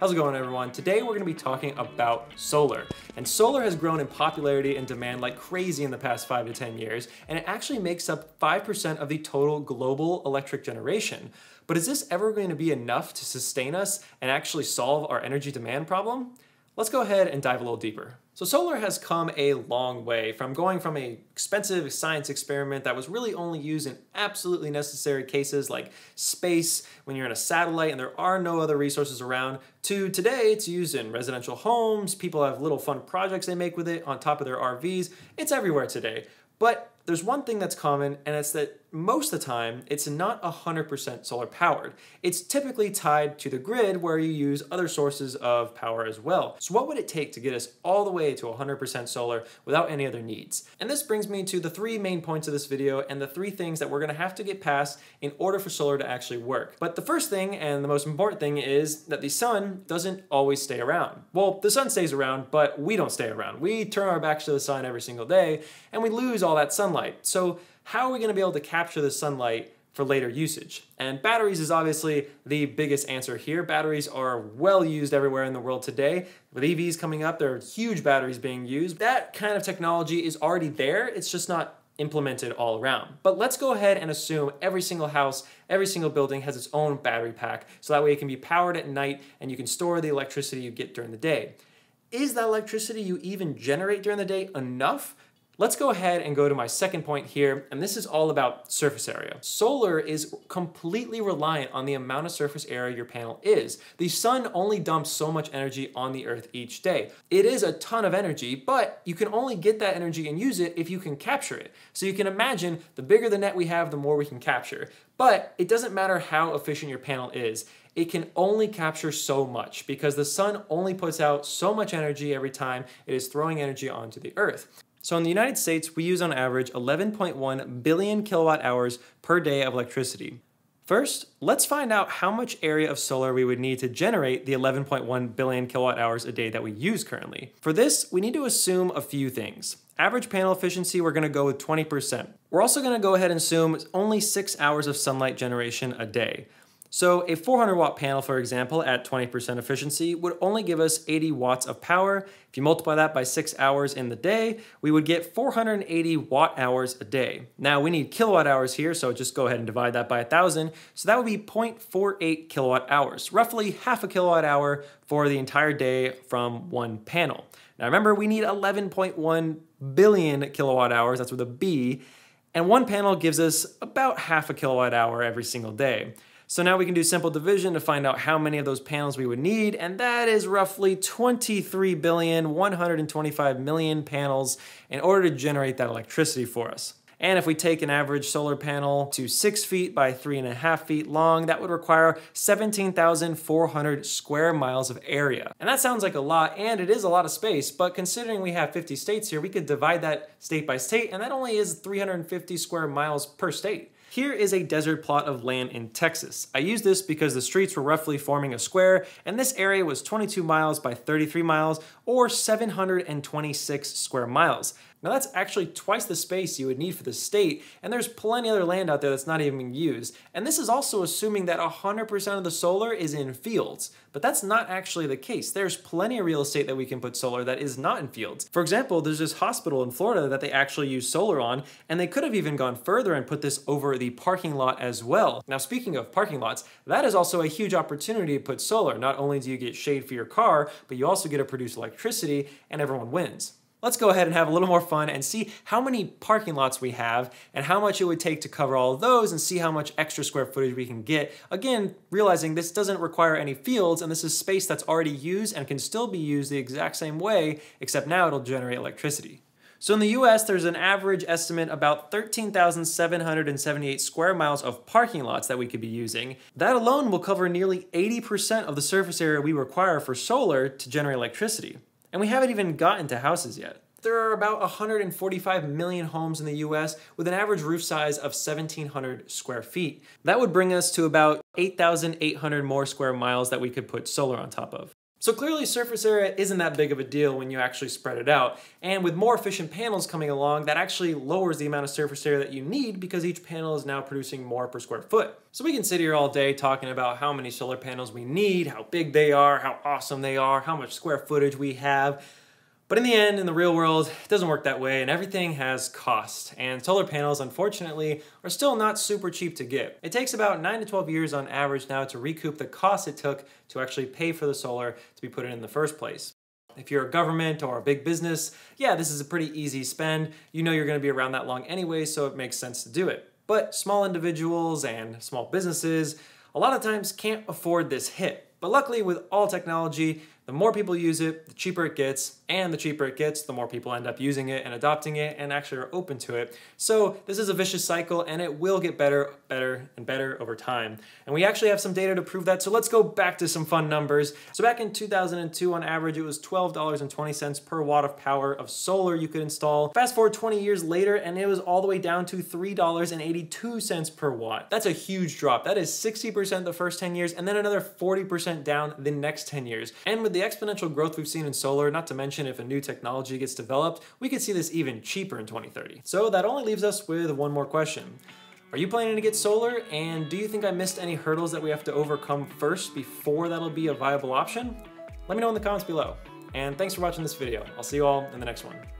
How's it going, everyone? Today we're going to be talking about solar. And solar has grown in popularity and demand like crazy in the past 5 to 10 years, and it actually makes up 5% of the total global electric generation. But is this ever going to be enough to sustain us and actually solve our energy demand problem? Let's go ahead and dive a little deeper. So solar has come a long way from going from an expensive science experiment that was really only used in absolutely necessary cases like space, when you're in a satellite and there are no other resources around, to today it's used in residential homes, people have little fun projects they make with it on top of their RVs, it's everywhere today. But there's one thing that's common, and it's that most of the time, it's not 100% solar powered. It's typically tied to the grid where you use other sources of power as well. So what would it take to get us all the way to 100% solar without any other needs? And this brings me to the three main points of this video and the three things that we're gonna have to get past in order for solar to actually work. But the first thing and the most important thing is that the sun doesn't always stay around. Well, the sun stays around, but we don't stay around. We turn our backs to the sun every single day and we lose all that sunlight. So how are we going to be able to capture the sunlight for later usage? And batteries is obviously the biggest answer here. Batteries are well used everywhere in the world today. With EVs coming up, there are huge batteries being used. That kind of technology is already there. It's just not implemented all around. But let's go ahead and assume every single house, every single building has its own battery pack. So that way it can be powered at night and you can store the electricity you get during the day. Is that electricity you even generate during the day enough? Let's go ahead and go to my second point here, and this is all about surface area. Solar is completely reliant on the amount of surface area your panel is. The sun only dumps so much energy on the earth each day. It is a ton of energy, but you can only get that energy and use it if you can capture it. So you can imagine the bigger the net we have, the more we can capture. But it doesn't matter how efficient your panel is. It can only capture so much because the sun only puts out so much energy every time it is throwing energy onto the earth. So in the United States, we use on average 11.1 billion kilowatt hours per day of electricity. First, let's find out how much area of solar we would need to generate the 11.1 billion kilowatt hours a day that we use currently. For this, we need to assume a few things. Average panel efficiency, we're gonna go with 20%. We're also gonna go ahead and assume only 6 hours of sunlight generation a day. So a 400 watt panel, for example, at 20% efficiency would only give us 80 watts of power. If you multiply that by 6 hours in the day, we would get 480 watt hours a day. Now we need kilowatt hours here, so just go ahead and divide that by 1,000. So that would be 0.48 kilowatt hours, roughly half a kilowatt hour for the entire day from one panel. Now remember, we need 11.1 billion kilowatt hours, that's with a B, and one panel gives us about half a kilowatt hour every single day. So now we can do simple division to find out how many of those panels we would need, and that is roughly 23,125,000,000 panels in order to generate that electricity for us. And if we take an average solar panel to 6 feet by 3.5 feet long, that would require 17,400 square miles of area. And that sounds like a lot, and it is a lot of space, but considering we have 50 states here, we could divide that state by state, and that only is 350 square miles per state. Here is a desert plot of land in Texas. I use this because the streets were roughly forming a square, and this area was 22 miles by 33 miles, or 726 square miles. Now that's actually twice the space you would need for the state, and there's plenty of other land out there that's not even being used. And this is also assuming that 100% of the solar is in fields, but that's not actually the case. There's plenty of real estate that we can put solar that is not in fields. For example, there's this hospital in Florida that they actually use solar on, and they could have even gone further and put this over the parking lot as well. Now speaking of parking lots, that is also a huge opportunity to put solar. Not only do you get shade for your car, but you also get to produce electricity, and everyone wins. Let's go ahead and have a little more fun and see how many parking lots we have and how much it would take to cover all of those and see how much extra square footage we can get. Again, realizing this doesn't require any fields and this is space that's already used and can still be used the exact same way, except now it'll generate electricity. So in the US, there's an average estimate about 13,778 square miles of parking lots that we could be using. That alone will cover nearly 80% of the surface area we require for solar to generate electricity. And we haven't even gotten to houses yet. There are about 145 million homes in the US with an average roof size of 1,700 square feet. That would bring us to about 8,800 more square miles that we could put solar on top of. So clearly surface area isn't that big of a deal when you actually spread it out, and with more efficient panels coming along, that actually lowers the amount of surface area that you need because each panel is now producing more per square foot. So we can sit here all day talking about how many solar panels we need, how big they are, how awesome they are, how much square footage we have, but in the end, in the real world, it doesn't work that way, and everything has cost. And solar panels, unfortunately, are still not super cheap to get. It takes about 9 to 12 years on average now to recoup the cost it took to actually pay for the solar to be put in the first place. If you're a government or a big business, yeah, this is a pretty easy spend. You know you're going to be around that long anyway, so it makes sense to do it. But small individuals and small businesses, a lot of times can't afford this hit. But luckily, with all technology, the more people use it, the cheaper it gets, and the cheaper it gets, the more people end up using it and adopting it and actually are open to it. So this is a vicious cycle, and it will get better and better over time. And we actually have some data to prove that, so let's go back to some fun numbers. So back in 2002, on average, it was $12.20 per watt of power of solar you could install. Fast forward 20 years later, and it was all the way down to $3.82 per watt. That's a huge drop. That is 60% the first 10 years, and then another 40% down the next 10 years. And with the exponential growth we've seen in solar, not to mention if a new technology gets developed, we could see this even cheaper in 2030. So that only leaves us with one more question. Are you planning to get solar, and do you think I missed any hurdles that we have to overcome first before that'll be a viable option? Let me know in the comments below. And thanks for watching this video. I'll see you all in the next one.